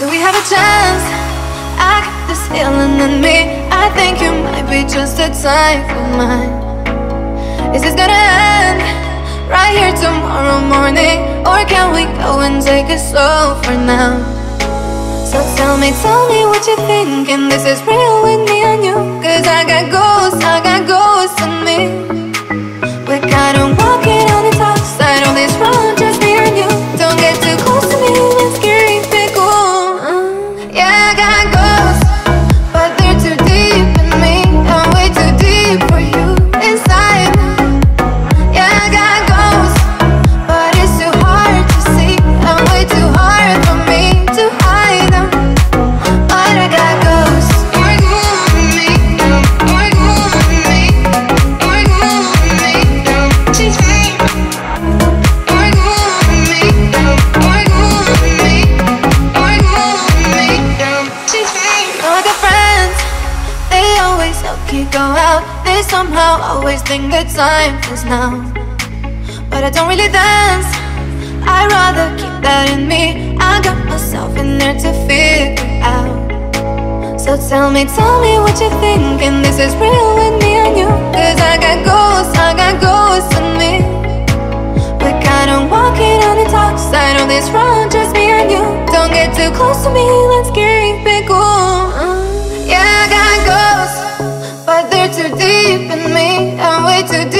Do we have a chance? I got this feeling in me. I think you might be just a type of mine. Is this gonna end right here tomorrow morning, or can we go and take it slow for now? So tell me what you think, and this is real with me and you. Cause I got ghosts in me. We're kinda walking on the top side of this road, just me and you. Don't get too close to me, it's scary. Yeah, I got ghosts, but they're too deep in me. I'm way too deep for you inside. Yeah, I got ghosts, but it's too hard to see. I'm way too hard for me to hide them. But I got ghosts. You're good with me, you're good with me, you're good with me. She's me. You're good with me, you're good with me, you're good with me. All the friends, they always help you go out. They somehow always think the time is now. But I don't really dance, I'd rather keep that in me. I got myself in there to figure out. So tell me what you think, and this is real with me and you. Cause I got ghosts in me. We're kinda walking on the top side of this road, just me and you. Don't get too close to me, let's get yeah, I got ghosts, but they're too deep in me. I'm way too deep.